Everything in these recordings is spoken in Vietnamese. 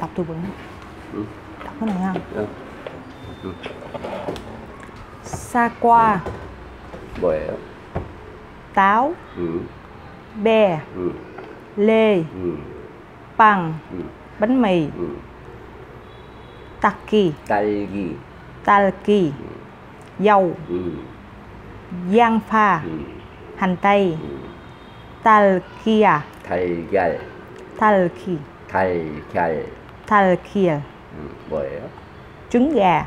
Đọc tôi vẫn đọc cái này ha. Sa qua, bưởi, táo, bè, lê, bằng, bánh mì, taki, talki, dầu, giang pha, hành tây, talkia, talkia, trứng gà,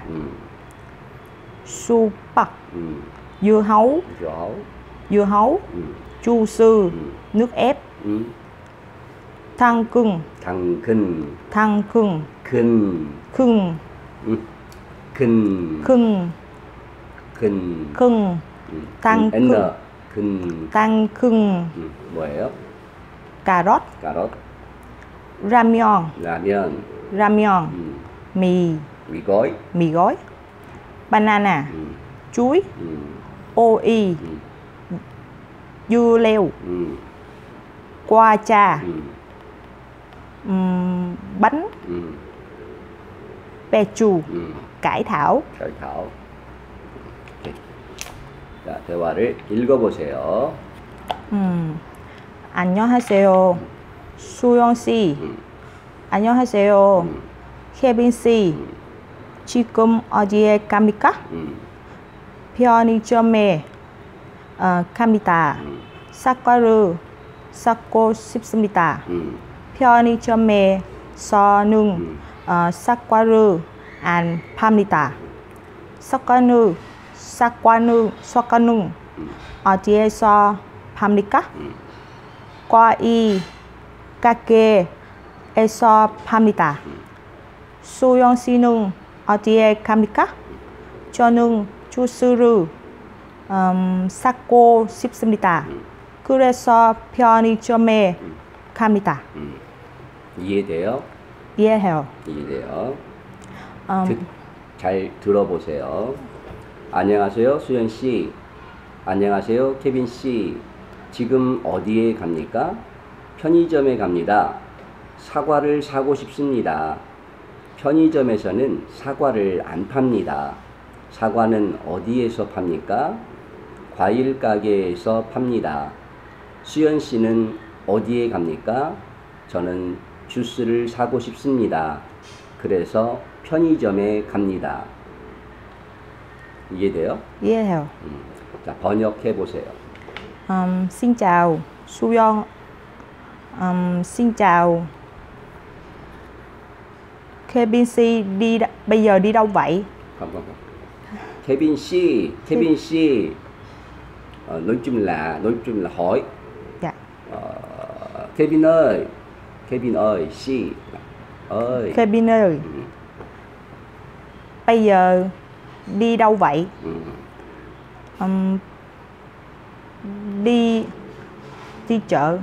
su bạc, dưa hấu, chu sư, nước ép, thang cưng, khưng, tăng khưng, cà rốt, ramion, mì gói, banana, chuối, oi, dưa leo, qua trà, bánh, pechu, cải thảo. 자, 대화를 읽어보세요. 안녕하세요. 수영 씨. 안녕하세요. 케빈 씨. 지금 어디에 갑니까? 편의점에 갑니다. 사과를 사고 싶습니다. 편의점에서는 사과를 안 팝니다. 사과는 어디에서 팝니까? 과일 가게에서 팝니다. 수영 씨는 어디에 갑니까? 저는 주스를 사고 싶습니다. 그래서 편의점에 갑니다. 이해돼요? 이해돼요. 잘 들어보세요. 안녕하세요, 수현 씨. 안녕하세요, 케빈 씨. 지금 어디에 갑니까? 편의점에 갑니다. 사과를 사고 싶습니다. 편의점에서는 사과를 안 팝니다. 사과는 어디에서 팝니까? 과일 가게에서 팝니다. 수현 씨는 어디에 갑니까? 저는 주스를 사고 싶습니다. 그래서 편의점에 갑니다. 이해돼요? 이해해요. 자, 번역해 보세요. Xin chào, Suyeon. Xin chào, Kevin C. Bây giờ đi đâu vậy? Không. Kevin C. Nói chung là hỏi. Dạ. Kevin ơi. Bây giờ đi đâu vậy? Đi chợ,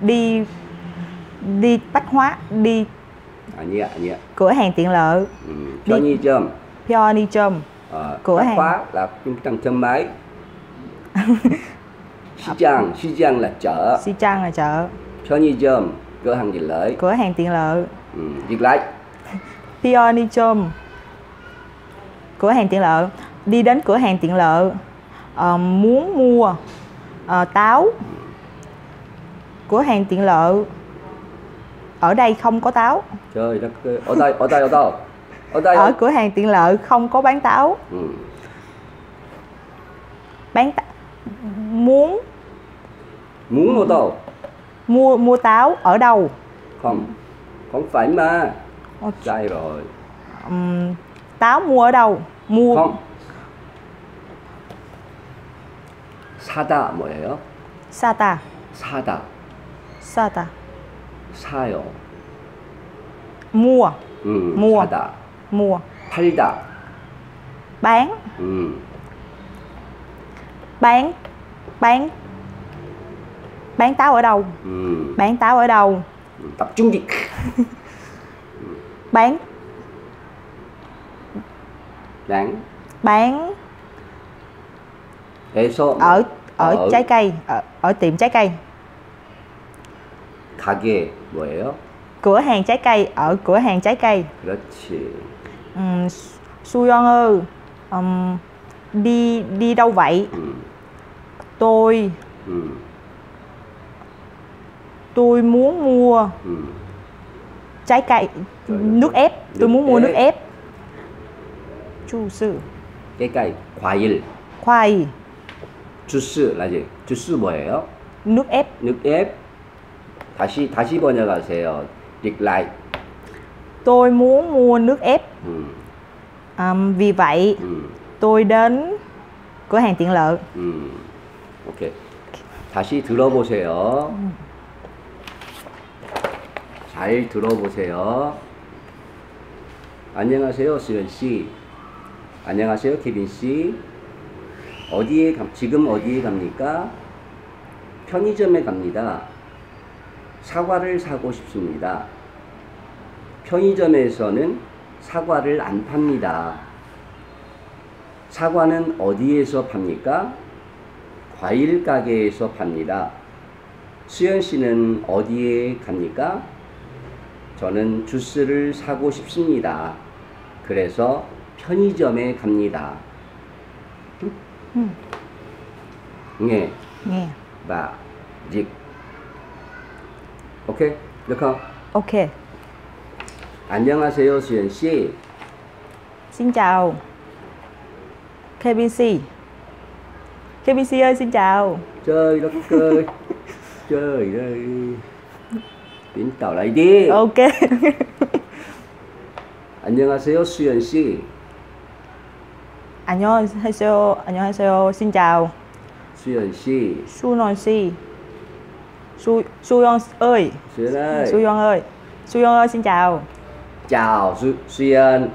đi bách hóa, đi cửa hàng tiện lợi. Pionichum. Cửa hàng hóa là trung tâm thương mại. Sichang là chợ. Pionichum cửa hàng tiện lợi. Dịch lại. Pionichum cửa hàng tiện lợi. Đi đến cửa hàng tiện lợi muốn mua táo. Cửa hàng tiện lợi ở đây không có táo. Trời đất ơi, ở đây ở cửa hàng tiện lợi không có bán táo. Muốn mua táo. Mua táo ở đâu? Không phải mà. Sai rồi. Táo mua ở đâu? Không. 사다 뭐예요? 사다. 사요. mua. 사다. 팔다. bán. Bán táo ở đâu? Tập trung đi. Bán ở trái cây, ở tiệm trái cây. 가게 뭐예요? cửa hàng trái cây, ở cửa hàng trái cây. 그렇지. Suyon ơi, đi đâu vậy? Tôi muốn mua trái cây, nước ép. Tôi muốn mua nước ép. 주스. trái cây, 과일. 과일. 주스 là gì? 주스 뭐예요? nước ép. nước ép. 다시 번역하세요. Dịch lại. Tôi muốn mua nước ép. Vì vậy tôi đến cửa hàng tiện lợi. Ok. 다시 들어보세요. 잘 들어보세요. 안녕하세요, 수연 씨. 안녕하세요, 케빈 씨. 지금 어디에 갑니까? 편의점에 갑니다. 사과를 사고 싶습니다. 편의점에서는 사과를 안 팝니다. 사과는 어디에서 팝니까? 과일 가게에서 팝니다. 수연 씨는 어디에 갑니까? 저는 주스를 사고 싶습니다. 그래서 편의점에 갑니다. 네. 네. 바. 직. 오케이. được không? 오케이. 안녕하세요, 수연 씨. Xin chào. Kevin C. Kevin C ơi, xin chào. Trời đất ơi. Trời ơi. Tính tàu lại đi. Ok. 안녕하세요, 수연 씨. 안녕하세요. Xin chào. 수연 씨. Sunon 씨. Suyon ơi. Suyon ơi, xin chào. Chào Suyon.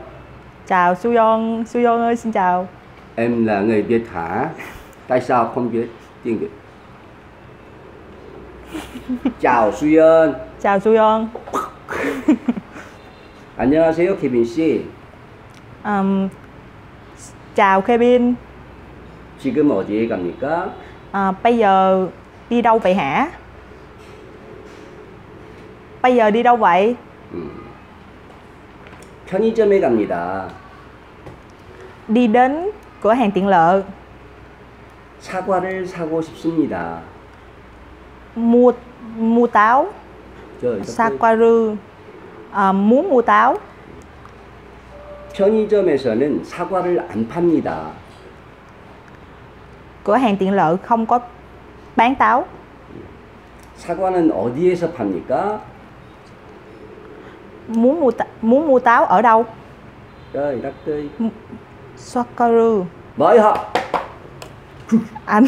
Chào Suyon. Suyon ơi, xin chào. Em là người Việt hả? Tại sao không biết tiếng Việt? Chào Suyon. Chào Suyon. 안녕하세요, Kevin 씨. Chào Kevin. 지금 어디에 갑니까? Bây giờ đi đâu vậy hả? Bây giờ đi đâu vậy? 편의점에 갑니다. Đi đến cửa hàng tiện lợi. 사과를 사고 싶습니다. Mua táo. 사과를 muốn mua táo. 편의점에서는 사과를 안 팝니다. Cửa hàng tiện lợi không có bán táo. 사과는 어디에서 팝니까? Muốn mua táo ở đâu? Trời đất ơi. 사과를 bởi họ anh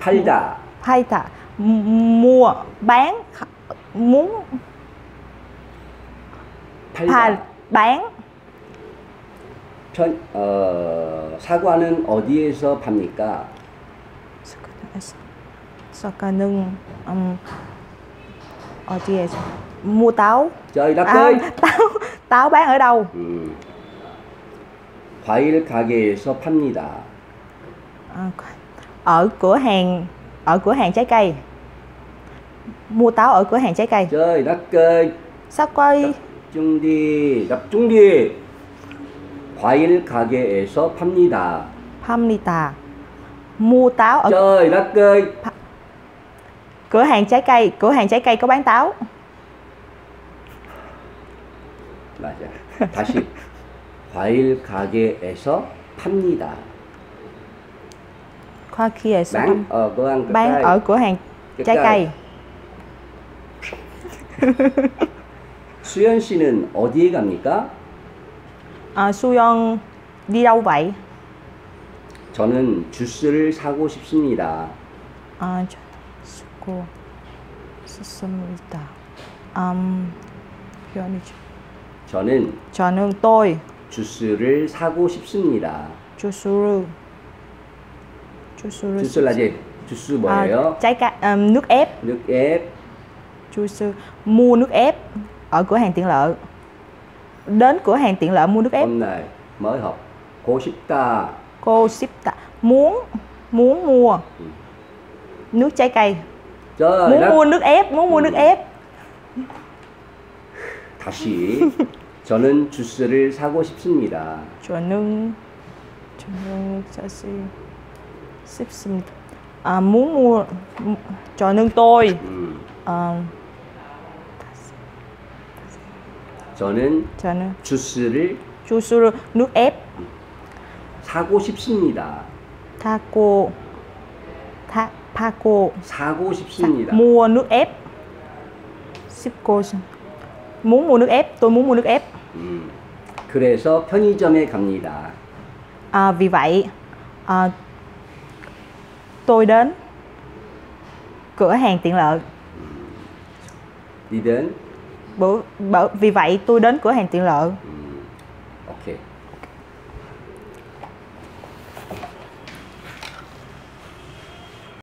팔다 mua bán muốn bán. 사과는 어디에서 팝니까? 사과는 어디에서 mua táo. Trời đất ơi. Táo bán ở đâu? 과일 가게에서 팝니다. Ở cửa hàng trái cây. Mua táo ở cửa hàng trái cây. Trời đất ơi. 사과 tập trung đi. 과일 가게에서 팝니다. 팝니다. Mua táo ở. Trời đất ơi. Cửa hàng trái cây có bán táo. 다시. 과일 가게에서 팝니다. Bán ở cửa hàng trái cây. 수연 씨는 어디에 갑니까? 수연 đi đâu vậy? 저는 주스를 사고 싶습니다. 사고 싶습니다. 저는 tôi 주스를 사고 싶습니다. 주스 라지. 주스 뭐예요? Nước ép. nước ép. 주스 mua nước ép ở cửa hàng tiện lợi. Đến cửa hàng tiện lợi mua nước ép. Hôm nay mới học. Cô shipta muốn mua nước trái cây. Trời đất. Muốn mua nước ép. 다시 저는 주스를 사고 싶습니다. 저는 사실 싶습니다. À, muốn mua cho nên tôi. 저는 주스를 nước ép. 사고 싶습니다. 사고 싶습니다. Mua nước ép. Muốn mua nước ép, tôi muốn mua nước ép. 그래서 편의점에 갑니다. À, vì vậy tôi đến cửa hàng tiện lợi. Đi đến. Vì vậy tôi đến cửa hàng tiện lợi. Ok.